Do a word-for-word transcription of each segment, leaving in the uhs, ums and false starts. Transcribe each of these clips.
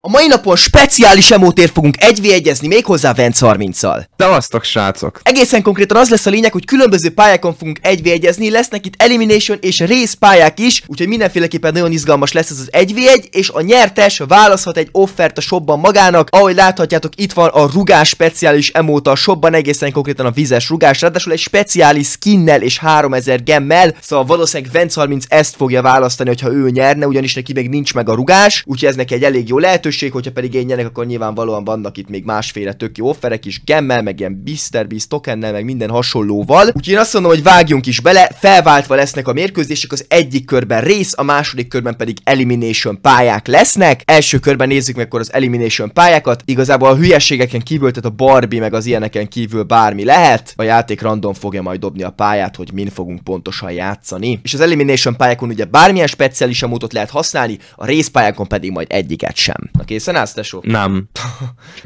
A mai napon speciális emótért fogunk egy vé egyezni, méghozzá Venc harminc-szal. Szevasztok, srácok! Egészen konkrétan az lesz a lényeg, hogy különböző pályákon fogunk egy vé egyezni, lesznek itt elimination és race pályák is, úgyhogy mindenféleképpen nagyon izgalmas lesz ez az egy vé egy, és a nyertes választhat egy offert a shopban magának. Ahogy láthatjátok, itt van a rugás speciális emóta a shopban, egészen konkrétan a vizes rugás, ráadásul egy speciális skinnel és háromezer gemmel, szóval valószínűleg Venc harminc ezt fogja választani, hogyha ő nyerne, ugyanis neki még nincs meg a rugás, úgyhogy ez neki egy elég jó lehetőség. Hogyha pedig én nyerek, akkor nyilvánvalóan vannak itt még másféle tök jó offerek is, gemmel, meg ilyen Mister Beast tokennel, meg minden hasonlóval. Úgyhogy én azt mondom, hogy vágjunk is bele, felváltva lesznek a mérkőzések, az egyik körben rész, a második körben pedig elimination pályák lesznek. Első körben nézzük meg akkor az elimination pályákat. Igazából a hülyeségeken kívül, tehát a Barbie meg az ilyeneken kívül bármi lehet. A játék random fogja majd dobni a pályát, hogy min fogunk pontosan játszani. És az elimination pályákon ugye bármilyen speciális emótot lehet használni, a részpályákon pedig majd egyiket sem. Készen állsz, tesó? Nem.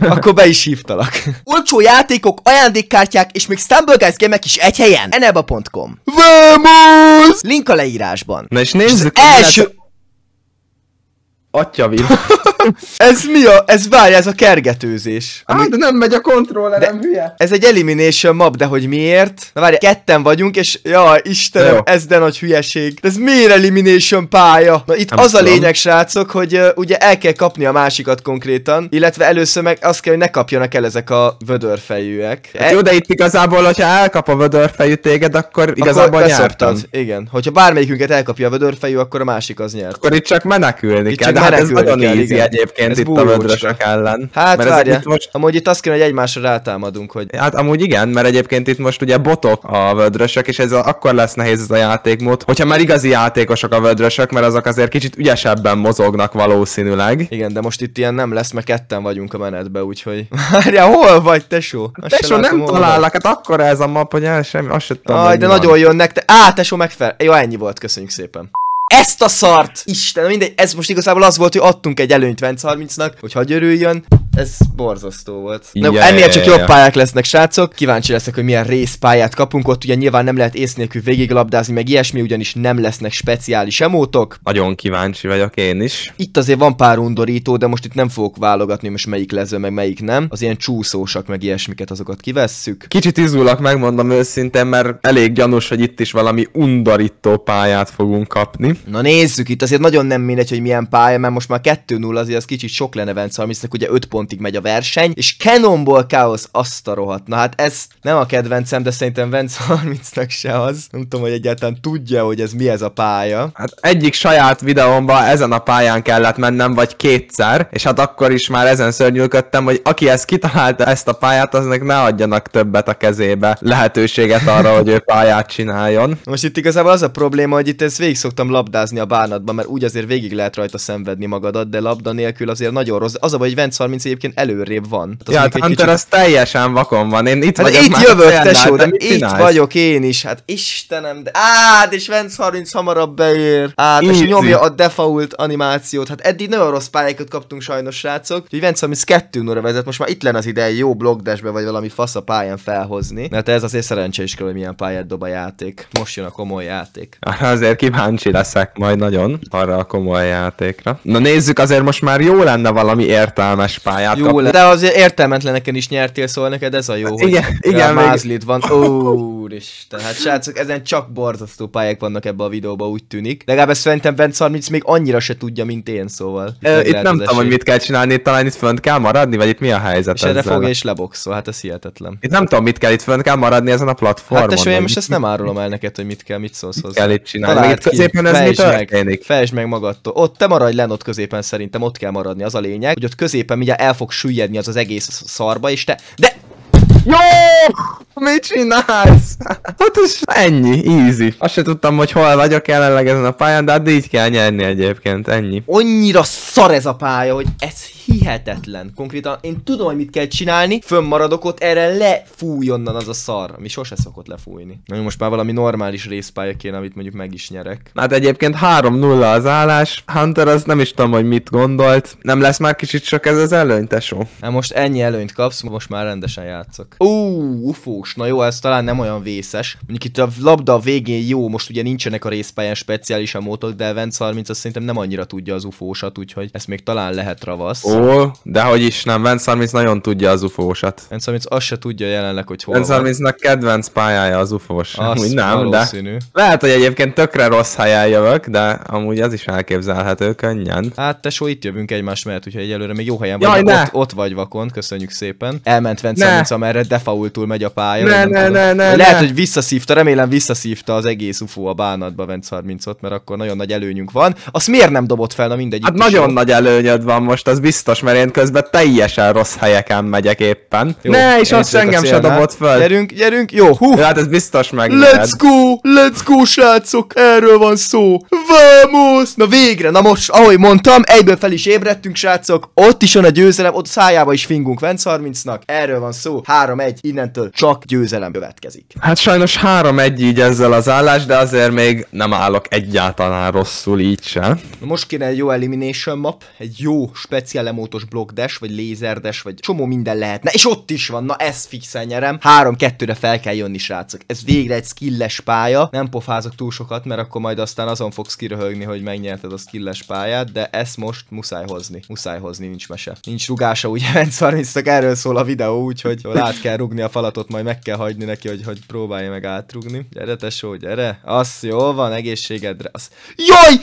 Akkor be is hívtalak. Olcsó játékok, ajándékkártyák és még Stumble Guys gémek is egy helyen. eneba pont com. Vamos! Link a leírásban. Na és nézzük. És az első... Atya vil. Ez mi a... Ez várj, ez a kergetőzés. Ami... Á, de nem megy a kontroller, nem hülye. Ez egy elimination map, de hogy miért? Na várj, ketten vagyunk, és jaj, Istenem, ez de nagy hülyeség. De ez miért elimination pálya? Na itt nem az tudom. A lényeg, srácok, hogy uh, ugye el kell kapni a másikat konkrétan, illetve először meg azt kell, hogy ne kapjanak el ezek a vödörfejűek. Hát e... Jó, de itt igazából, hogyha elkap a vödörfejű téged, akkor igazából akkor nyertem. Igen, hogyha bármelyikünket elkapja a vödörfejű, akkor a másik az nyert. Akkor itt csak menekülni itt kell. Csak hát ez nagyon easy egyébként ez itt bújúcs. A vödrösök ellen. Hát mert várja, itt most... amúgy itt azt kéne, hogy egymásra rátámadunk, hogy... Hát amúgy igen, mert egyébként itt most ugye botok a vödrösök, és ez a... akkor lesz nehéz ez a játékmód, hogyha már igazi játékosok a vödrösök, mert azok azért kicsit ügyesebben mozognak valószínűleg. Igen, de most itt ilyen nem lesz, mert ketten vagyunk a menetbe, úgyhogy... Várja, hol vagy, tesó? Azt tesó, látom, nem találnak, hát akkor ez a map, hogy el semmi, azt sem tudom, Aj, de nagyon van. Jönnek, te... Á, tesó, megfel... Jó, ennyi volt, köszönjük szépen. Ezt a szart! Isten, mindegy, ez most igazából az volt, hogy adtunk egy előnyt Venc harmincnak, hogy hagy örüljön. Ez borzasztó volt. Yeah, ennél yeah, csak yeah, jobb yeah. pályák lesznek, srácok. Kíváncsi leszek, hogy milyen részpályát kapunk. Ott ugye nyilván nem lehet ész nélkül végiglabdázni, meg ilyesmi, ugyanis nem lesznek speciális emótok. Nagyon kíváncsi vagyok én is. Itt azért van pár undorító, de most itt nem fogok válogatni, most melyik lező, meg melyik nem. Az ilyen csúszósak, meg ilyesmiket, azokat kivesszük. Kicsit izgulok, megmondom őszintén, mert elég gyanús, hogy itt is valami undorító pályát fogunk kapni. Na nézzük, itt azért nagyon nem mindegy, hogy milyen pálya, mert most már kettő null azért az kicsit sok lenne Venc harmincnak, ugye öt pont megy a verseny, és Cannonball Chaos azt a rohadt. Na hát ez nem a kedvencem, de szerintem Venc harmincnak se az. Nem tudom, hogy egyáltalán tudja, hogy ez mi ez a pálya. Hát egyik saját videómban ezen a pályán kellett mennem, vagy kétszer, és hát akkor is már ezen szörnyűködtem, hogy aki ezt kitalálta ezt a pályát, aznak ne adjanak többet a kezébe lehetőséget arra, hogy ő pályát csináljon. Most itt igazából az a probléma, hogy itt ezt végig szoktam labdázni a bánatban, mert úgy azért végig lehet rajta szenvedni magadat, de labda nélkül azért nagyon rossz. Az a baj, hogy Venc harminc egyébként előrébb van. Hát ja, hát Hunter kicsit... az teljesen vakon van. Én itt hát vagyok itt jövök, tesó, de itt csinálsz? Vagyok én is. Hát Istenem, de... Ád, és Venc harminc hamarabb beér. Ád, és nyomja a default animációt. Hát eddig nagyon rossz pályákat kaptunk sajnos, srácok. Úgyhogy Venc harminc kettő null-ra vezet. Most már itt lenne az ideje jó blogdashbe vagy valami fasz a pályán felhozni. Na hát ez azért szerencsé is kell, hogy milyen pályát dob a játék. Most jön a komoly játék. Azért kíváncsi leszek majd nagyon arra a komoly játékra. Na nézzük, azért most már jó lenne valami értelmes pályát. Jó, de azért értelmetleneken is nyertél, szóval neked ez a jó, hát hogy igen, igen, mázlit van. Úristen, hát srácok, ezen csak borzasztó pályák vannak ebbe a videóba, úgy tűnik. Legalább ezt szerintem Venc harminc még annyira se tudja, mint én, szóval. Itt, e, itt nem tudom, hogy mit kell csinálni, talán itt fönt kell maradni, vagy itt mi a helyzet? És erre fogja és leboxol, hát ez hihetetlen. Itt nem tudom, mit kell, itt fönt kell maradni ezen a platformon. Hát tesó, én most ezt nem árulom el neked, hogy mit kell, mit szólsz hozzá. Kell itt csinálni, itt középen ez mi történik? Fejtsd meg magadtól. Ott te maradj lenn ott középen, szerintem ott kell maradni, az a lényeg, hogy ott középen mindjárt el fog süllyedni az az egész szarba, és te... De... Jó! Mit csinálsz? Hát ez ennyi, easy. Azt se tudtam, hogy hol vagyok jelenleg ezen a pályán, de hát így kell nyerni egyébként, ennyi. Annyira szar ez a pálya, hogy ez hihetetlen. Konkrétan én tudom, hogy mit kell csinálni, fönnmaradok ott, erre lefúj onnan az a szar, ami sose szokott lefújni. Na most már valami normális részpálya kéne, amit mondjuk meg is nyerek. Hát egyébként három null az állás, Hunter az nem is tudom, hogy mit gondolt. Nem lesz már kicsit sok ez az előny, tesó? Na most ennyi előnyt kapsz, most már rendesen játszok. Ó, ufós. játékos. Na jó, ez talán nem olyan vészes. Mondjuk itt a labda a végén jó, most ugye nincsenek a részpályán speciális emótok, de Venc harminc azt szerintem nem annyira tudja az ufósat, úgyhogy ezt még talán lehet ravasz. Ó, de hogy is nem, Venc harminc nagyon tudja az ufósat. Venc harminc azt se tudja jelenleg, hogy hol Venc harmincnak kedvenc pályája az ufós. Amúgy nem, de lehet, hogy egyébként tökre rossz helyen jövök, de amúgy az is elképzelhető könnyen. Hát tesó, itt jövünk egymás mellett, úgyhogy egyelőre még jó helyen vagy, ott, ott vagy vakon, köszönjük szépen. Elment Venc harminc, amerre defaultul megy a pálya. Ne, ne, ne, ne, lehet, ne. Hogy visszaszívta, remélem visszaszívta az egész ufó a bánatba Venc harmincot, mert akkor nagyon nagy előnyünk van. Azt miért nem dobott fel, na mindegy. Hát nagyon is nagy előnyöd van most, az biztos, mert én közben teljesen rossz helyeken megyek éppen. Jó, ne, és azt engem se dobott fel. Gyerünk, gyerünk, jó, hú! Hát ez biztos meg. Let's go, let's go, srácok, erről van szó. Vamos! Na végre, na most, ahogy mondtam, egyből fel is ébredtünk, srácok. Ott is van a győzelem, ott szájába is fingunk Venc harmincnak. Erről van szó, három egy, innentől csak győzelem következik. Hát sajnos három egy így ezzel az állás, de azért még nem állok egyáltalán rosszul így sem. Na most kéne egy jó elimination map, egy jó speciál emótos block dash, vagy laser dash, vagy csomó minden lehetne, és ott is van, na ez fixen nyerem. három kettőre fel kell jönni, srácok. Ez végre egy skilles pálya, nem pofázok túl sokat, mert akkor majd aztán azon fogsz kiröhögni, hogy megnyerted a skilles pályát, de ezt most muszáj hozni. Muszáj hozni, nincs mese. Nincs rugása, ugye Venc harmincnak, erről szól a videó, úgyhogy át kell rugni a falatot, majd meg kell hagyni neki, hogy, hogy próbálja meg átrugni. Gyere tesó, gyere! Azt jól van, egészségedre! Az... Jaj!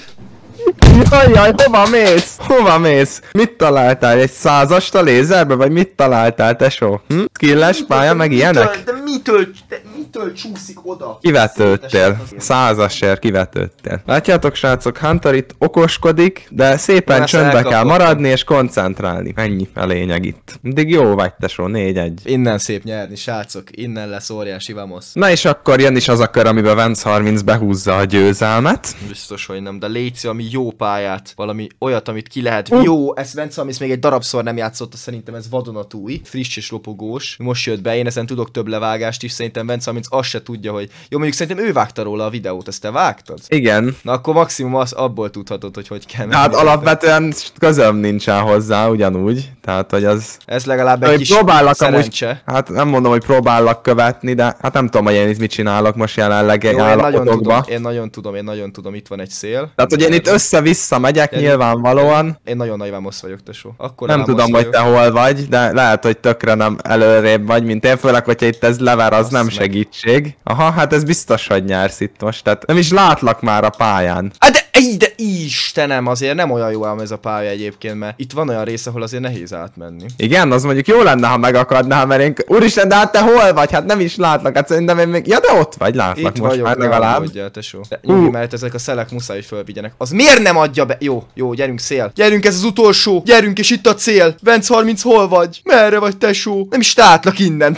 Jaj, jaj, hova mész? Hova mész? Mit találtál? Egy százast a lézerbe? Vagy mit találtál, tesó? Hm? Skilles pálya, meg ilyenek? De mitől, de mitől csúszik oda? Kivetődtél. Százasért kivetődtél. Látjátok, srácok, Hunter itt okoskodik, de szépen csöndbe kell maradni és koncentrálni. Ennyi a lényeg itt. Mindig jó vagy, tesó, négy egy. Innen szép nyerni, srácok. Innen lesz óriási vamos. Na és akkor jön is az a kör, amiben Venc harminc behúzza a győzelmet. Biztos, hogy nem, de légy ami jó pályát, valami olyat, amit ki lehet. Uh. Jó, ez Venc harminc még egy darabszor nem játszotta, szerintem ez vadonatúj, friss és lopogós. Most jött be, én ezen tudok több levágást is, szerintem Venc harminc azt se tudja, hogy... Jó, mondjuk szerintem ő vágta róla a videót, ezt te vágtad? Igen. Na akkor maximum az abból tudhatod, hogy hogy kell. Hát alapvetően közöm nincsen hozzá, ugyanúgy. Tehát, hogy az... Ez legalább egy kis szerencse. Amúgy, hát nem mondom, hogy próbálok követni, de hát nem tudom, hogy én itt mit csinálok most jelenleg. Jó, én, nagyon tudom, én nagyon tudom, én nagyon tudom, itt van egy szél. Tehát, hogy én itt össze-vissza megyek én, nyilvánvalóan. Én, én nagyon nagy vámosz vagyok, tesó. Akkor nem tudom, vagyok, hogy te hol vagy, de lehet, hogy tökre nem előrébb vagy, mint én. Főleg, hogyha itt ez lever, az azt nem meg segítség. Aha, hát ez biztos, hogy nyersz itt most. Tehát nem is látlak már a pályán. Hát de, de Istenem, azért nem olyan jó ám ez a pálya egyébként, mert itt van olyan rész, ahol azért nehéz átmenni. Igen, az mondjuk jó lenne, ha megakadnál, mert én... Úristen, de hát te hol vagy? Hát nem is látlak. Hát szerintem én még... Ja, de ott vagy, látlak itt most vagyok, már legalább. Mondja, tesó. De nyugi, mert ezek a szelek muszáj, hogy fölvigyenek. Az miért nem adja be? Jó, jó, gyerünk szél. Gyerünk, ez az utolsó. Gyerünk, és itt a cél. Venc harminc, hol vagy? Merre vagy, tesó? Nem is tátlak innen.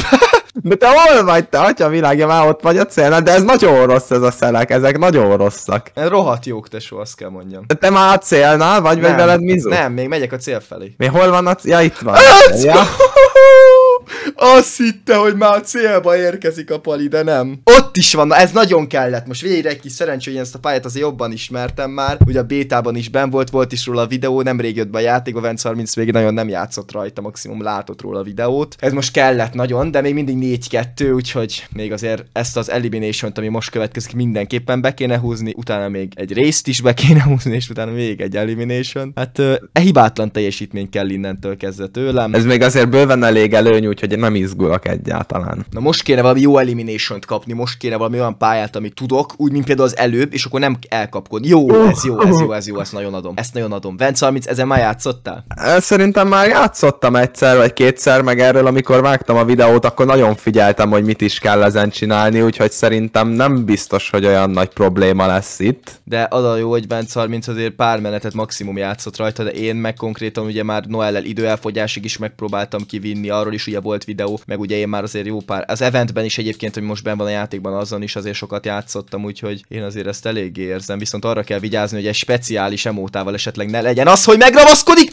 De te hol vagy, te atya világja, már ott vagy a célnál, de ez nagyon rossz ez a szelek, ezek nagyon rosszak. Ez rohadt jók, tesó, azt kell mondjam. De te már a célnál vagy, vagy veled mizu? Nem, még megyek a cél felé. Mi hol van a cél? Ja, itt van. Azt hitte, hogy már a célba érkezik a pali, de nem. Ott is van, na ez nagyon kellett. Most végre egy kis szerencsé, hogy ezt a pályát azért jobban ismertem már. Ugye a bétában is ben volt, volt is róla a videó, nemrég jött be a játékba, Venc harminc végig nagyon nem játszott rajta, maximum látott róla a videót. Ez most kellett nagyon, de még mindig négy kettő, úgyhogy még azért ezt az elimination-t, ami most következik, mindenképpen be kéne húzni, utána még egy részt is be kéne húzni, és utána még egy elimination. Hát e hibátlan teljesítmény kell innentől kezdve tőlem. Ez még azért bőven elég előny, úgyhogy nem izgulok egyáltalán. Na most kéne valami jó elimination-t kapni, most kéne valami olyan pályát, amit tudok, úgy, mint például az előbb, és akkor nem elkapkodni. Jó, ez jó, ez jó, ez jó, ezt nagyon adom. Ezt nagyon adom. Venc harminc, ezen már játszottál? Szerintem már játszottam egyszer vagy kétszer, meg erről, amikor vágtam a videót, akkor nagyon figyeltem, hogy mit is kell ezen csinálni, úgyhogy szerintem nem biztos, hogy olyan nagy probléma lesz itt. De az a jó, hogy Venc harminc azért pár menetet maximum játszott rajta, de én meg konkrétan ugye már Noellel időelfogyásig is megpróbáltam kivinni, arról is ugye volt videó, meg ugye én már azért jó pár. Az eventben is egyébként, hogy most benn van a játékban, azon is azért sokat játszottam, úgyhogy én azért ezt eléggé érzem, viszont arra kell vigyázni, hogy egy speciális emótával esetleg ne legyen az, hogy megravaszkodik!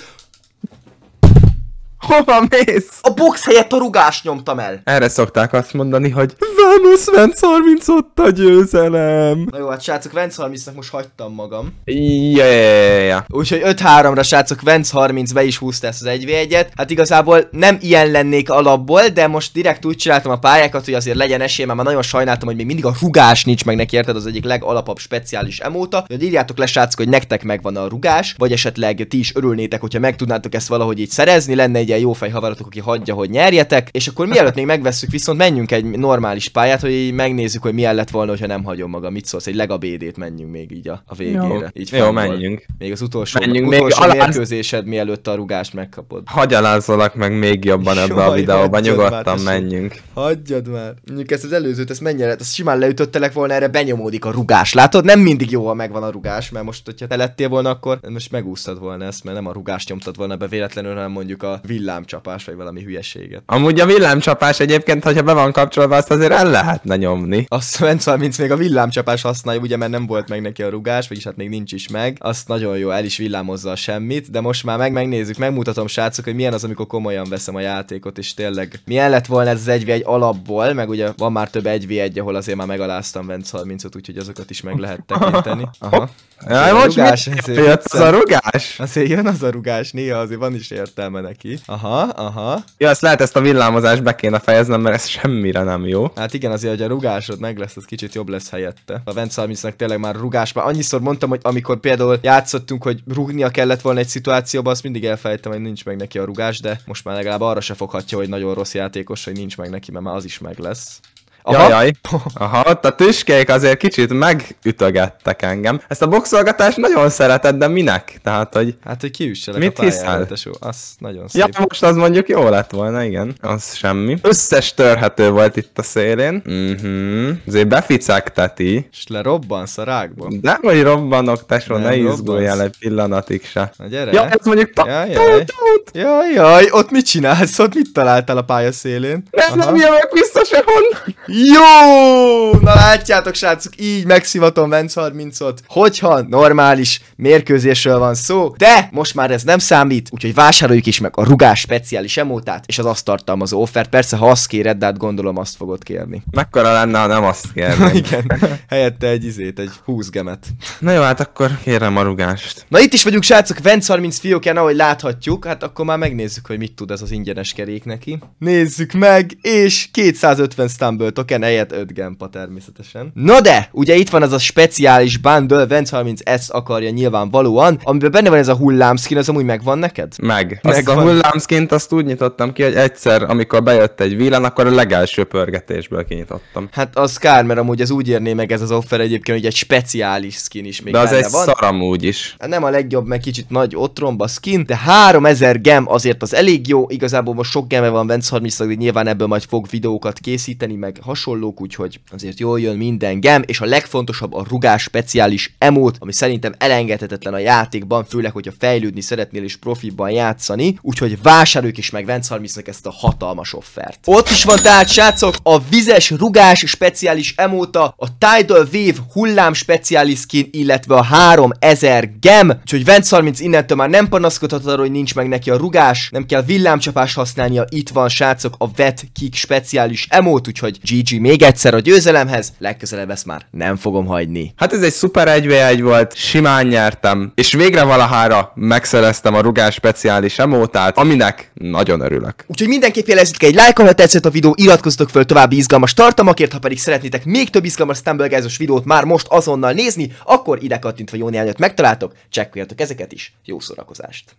Hova mész? A box helyett a rugást nyomtam el. Erre szokták azt mondani, hogy Vamos, Venc harminc ott a győzelem. Na jó, hát srácok, Venc harmincnak most hagytam magam. Yeah, yeah, yeah. Úgyhogy öt háromra srácok, Venc harminc be is húzta ezt az egy vé egyet. Hát igazából nem ilyen lennék alapból, de most direkt úgy csináltam a pályákat, hogy azért legyen esélyem, mert nagyon sajnáltam, hogy még mindig a rugás nincs meg neki, érted, az egyik legalapabb speciális emóta. De írjátok le srácok, hogy nektek megvan a rugás, vagy esetleg ti is örülnétek, hogyha meg tudnátok ezt valahogy így szerezni, lenne egy ilyen jó fejhavaratok, aki hagyja, hogy nyerjetek. És akkor mielőtt még megvesszük, viszont menjünk egy normális pályát, hogy így megnézzük, hogy milyen lett volna, hogyha nem hagyom magam. Mit szólsz, egy legabédét menjünk még így a, a végére. Jó, így jó menjünk. Még az utolsó, menjünk utolsó még mérkőzésed, mielőtt a rugást megkapod. Hagyalázolak meg még jobban ebbe a videóban, nyugodtan menjünk. Hagyjad már. Mondjuk ezt az előzőt, ezt mennyire, ezt simán leütöttelek volna, erre benyomódik a rugás. Látod, nem mindig jó, ha megvan a rugás, mert most, hogyha te lettél volna, akkor most megúsztad volna ezt, mert nem a rugást nyomtad volna be véletlenül, hanem mondjuk a villámcsapás, vagy valami hülyeséget. Amúgy a villámcsapás egyébként, hogyha be van kapcsolva, azt azért el lehetne nyomni. Azt Venc harminc még a villámcsapás használja, ugye, mert nem volt meg neki a rugás, vagyis hát még nincs is meg. Azt nagyon jó, el is villámozza a semmit, de most már meg megnézzük, megmutatom srácok, hogy milyen az, amikor komolyan veszem a játékot, és tényleg milyen lett volna ez az egy vé egy alapból, meg ugye van már több egy vé egy, ahol azért már megaláztam Venc harmincot, úgyhogy azokat is meg lehet tekinteni. Aha. Jaj, most rugás, azért az a rugás? Azért jön az a rugás, néha azért van is értelme neki. Aha, aha. Ja, ezt lehet, ezt a villámozást be kéne fejeznem, mert ez semmire nem jó. Hát igen, azért, hogy a rugásod meg lesz, az kicsit jobb lesz helyette. A Venc harmincnak tényleg már rugás, már annyiszor mondtam, hogy amikor például játszottunk, hogy rugnia kellett volna egy szituációba, azt mindig elfelejtem, hogy nincs meg neki a rugás, de most már legalább arra se foghatja, hogy nagyon rossz játékos, hogy nincs meg neki, mert már az is meg lesz. Aha. Jajaj. Aha, ott a tüskék azért kicsit megütögettek engem. Ezt a boxolgatást nagyon szereted, de minek? Tehát, hogy... Hát, hogy kiüsselek mit a pályára, az nagyon szép. Ja, most az mondjuk jó lett volna, igen. Az semmi. Összes törhető volt itt a szélén. Mhm. Azért beficegteti. És lerobbansz a rákban. Nem, hogy robbanok, tesó, ne izguljál egy pillanatig se. Na gyere. Ja, ez mondjuk... Jajjaj. Jajjaj, ott mit csinálsz? Ott mit találtál a pálya szélén? Ez nem jövök vissza sehonnan. Jó! Na látjátok srácok, így megszivatom Venc harmincot, hogyha normális mérkőzésről van szó, de most már ez nem számít, úgyhogy vásároljuk is meg a rugás speciális emótát és az azt tartalmazó offert. Persze, ha azt kéred, de hát gondolom azt fogod kérni. Mekkora lenne, ha nem azt kérni. Igen, helyette egy izét, egy húszgemet. Na jó, hát akkor kérem a rugást. Na itt is vagyunk srácok, Venc harminc fiókján, ahogy láthatjuk, hát akkor már megnézzük, hogy mit tud ez az ingyenes kerék neki. Nézzük meg, és kétszázötven Stumble token helyett öt gempa természetesen. Na de, ugye itt van az a speciális bundle, Venc harminc S akarja nyilvánvalóan, amiben benne van ez a hullámskin, az amúgy megvan neked? Meg. Meg azt a hullámskint azt úgy nyitottam ki, hogy egyszer, amikor bejött egy villán, akkor a legelső pörgetésből kinyitottam. Hát az kár, mert amúgy ez úgy érné meg ez az offer egyébként, hogy egy speciális skin is még de az egy van. Szaram úgy is. Hát nem a legjobb, meg kicsit nagy otromba skin, de háromezer gem azért az elég jó, igazából most sok geme van Venc harmincnak, de nyilván ebből majd fog videókat készíteni, meg hasonlók, úgyhogy azért jól jön minden gem, és a legfontosabb a rugás speciális emót, ami szerintem elengedhetetlen a játékban, főleg, hogyha fejlődni szeretnél és profiban játszani, úgyhogy vásároljuk is meg Venc harmincnak ezt a hatalmas offert. Ott is van tehát, srácok, a vizes rugás speciális emóta, a Tidal Wave hullám speciális skin, illetve a háromezer gem, úgyhogy Venc harminc innentől már nem panaszkodhat arra, hogy nincs meg neki a rugás, nem kell villámcsapást használnia, itt van, srácok, a Wet Kick speciális emót, úgyhogy gé gé még egyszer a győzelemhez, legközelebb ezt már nem fogom hagyni. Hát ez egy szuper egy vé egy volt, simán nyertem, és végre valahára megszereztem a rugás speciális emótát, aminek nagyon örülök. Úgyhogy mindenképp jelezzük egy lájkon, ha tetszett a videó, iratkozzatok föl további izgalmas tartalmakért, ha pedig szeretnétek még több izgalmas Stumble Guys-os videót már most azonnal nézni, akkor ide kattintva jó néhányat megtaláltok, csekkoljatok ezeket is, jó szórakozást!